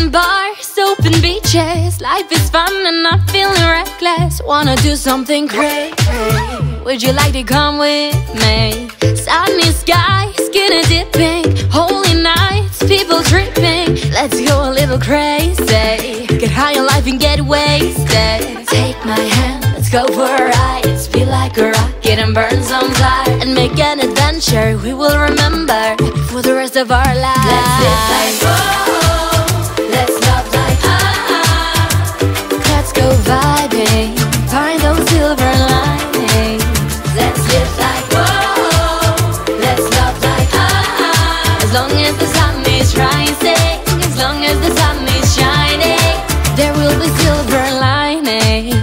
and bars, open beaches. Life is fun and I'm feeling reckless. Wanna do something crazy? Would you like to come with me? Sunny skies, skinny dipping, holy nights, people tripping. Let's go a little crazy. Get high on life and get wasted. Take my hand, let's go for a ride. Let's be like a rocket and burn some fire and make an adventure we will remember for the rest of our lives. Let's live like whoa, let's love like ah. Let's go vibing, find those silver linings. Let's live like whoa, let's love like ah. As long as the sun is rising, as long as the sun is shining, there will be silver linings.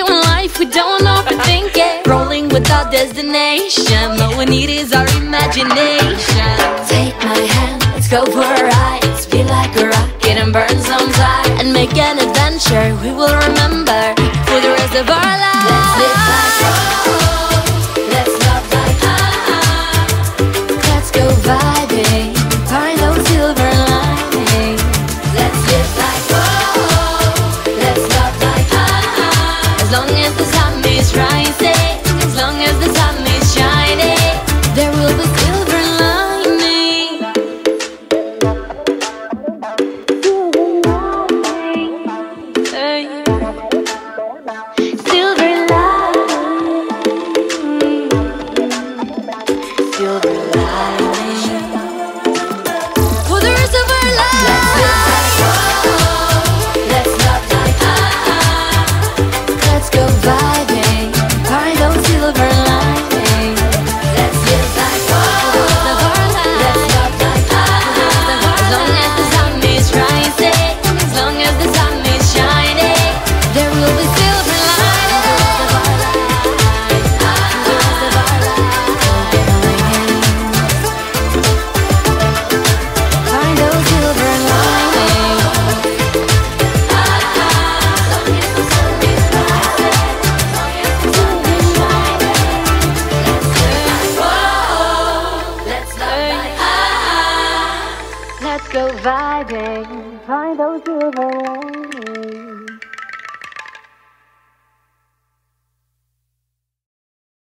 Doing life, we don't overthink it. Rolling without destination, all we need is our imagination. Take my hand, let's go for a ride. Let's be like a rocket and burn some fire and make an adventure we will remember for the rest of our lives. Let's live like whoa, let's love like ah. Let's go vibing, find those silver linings. Let's live like whoa, let's love like ah. As long as the sun is rising, as long as the sun is shining, there will be silver lining. Silver lining, silver lining, for the rest of our lives. Go vibing, find those silver linings. Let's live like whoa, let's love like ah. As long as the sun is rising, as long as the sun is shining, there will be silver linings. Find those silver linings. Let's go vibing, find those silver linings.